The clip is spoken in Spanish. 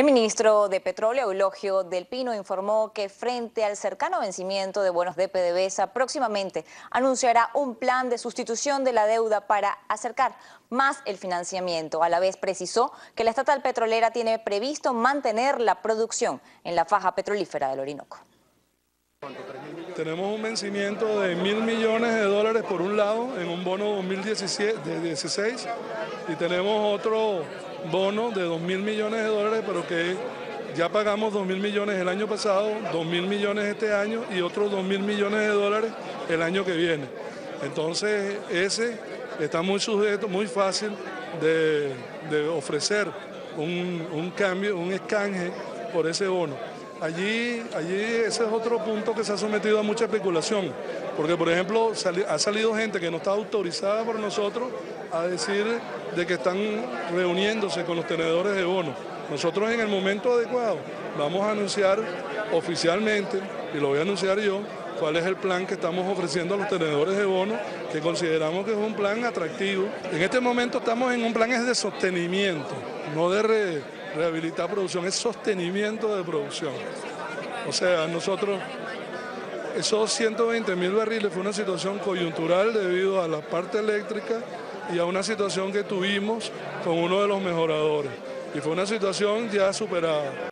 El ministro de Petróleo, Eulogio Del Pino, informó que frente al cercano vencimiento de bonos de PDVSA, próximamente anunciará un plan de sustitución de la deuda para acercar más el financiamiento. A la vez precisó que la estatal petrolera tiene previsto mantener la producción en la faja petrolífera del Orinoco. Tenemos un vencimiento de $1.000 millones por un lado en un bono 2016 y tenemos otro bono de $2.000 millones, pero que ya pagamos $2.000 millones el año pasado, $2.000 millones este año y otros $2.000 millones el año que viene. Entonces ese está muy sujeto, muy fácil de ofrecer un cambio, un escanje por ese bono. Allí ese es otro punto que se ha sometido a mucha especulación, porque por ejemplo ha salido gente que no está autorizada por nosotros a decir de que están reuniéndose con los tenedores de bonos. Nosotros en el momento adecuado vamos a anunciar oficialmente, y lo voy a anunciar yo, cuál es el plan que estamos ofreciendo a los tenedores de bonos, que consideramos que es un plan atractivo. En este momento estamos en un plan de sostenimiento, no de rehabilitar producción, es sostenimiento de producción. O sea, nosotros, esos 120.000 barriles fue una situación coyuntural debido a la parte eléctrica y a una situación que tuvimos con uno de los mejoradores. Y fue una situación ya superada.